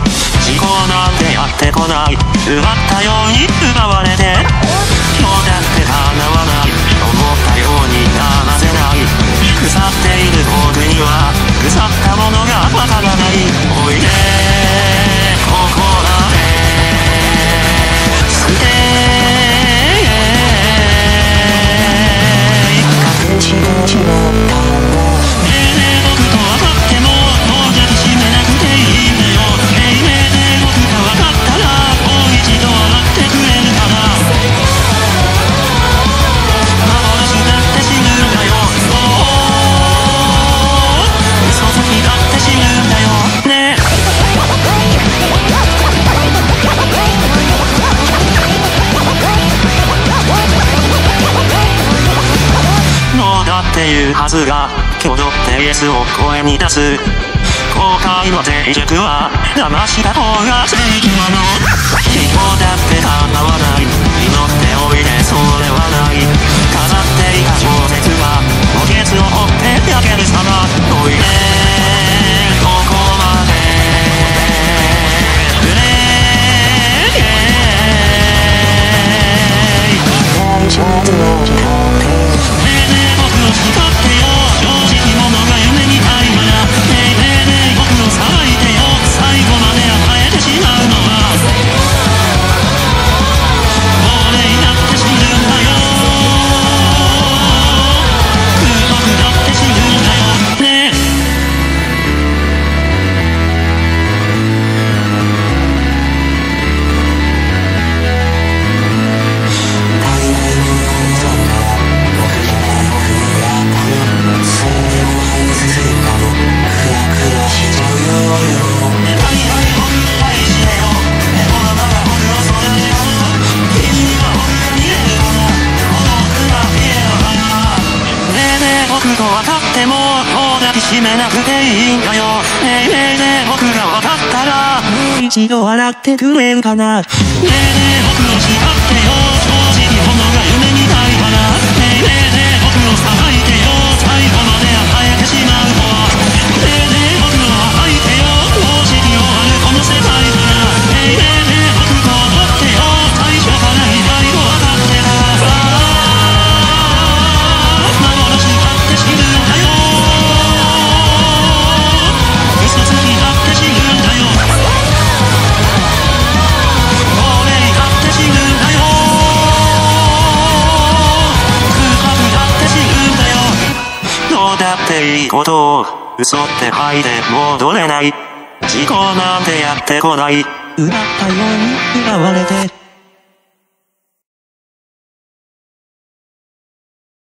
ない時効なんてやってこない、奪ったように奪われて、どうだって叶わない、思ったようにならせない、腐っているボールには腐ったものがわからない、おいでここまでステイ、確実に決まったっていうはずが、挙動ってイエスを声に出す、後悔の定軸は騙した方が正義なの、希望だって叶わない、祈っておいでそれはない、飾っていた小説が墓穴を掘って焼ける様、おいでここまでプレイ、「ひとってよ正直者が夢みたいなら」「ねえねえねえ僕をさばいてよ最後まで甘えてしまうのは」「亡霊だって死ぬんだよ」「空爆だって死ぬんだよ」ねえ締めなくていいんだよ、ねえねえねえ僕が分かったらもう一度笑ってくれるかな、ねえねえ僕を叱ってよ正直者が夢みたいから、ねえねえねえ僕をさばいてよ最後まで甘えてしまうのは、ねえねえ僕を暴いてよ正直をあるこの世界から、ねえねえねえ僕と踊ってよ最初から意外を分かってたわ、幻だって死ぬんだよいいことを嘘って吐いて戻れない、時効なんてやってこない、奪ったように奪われて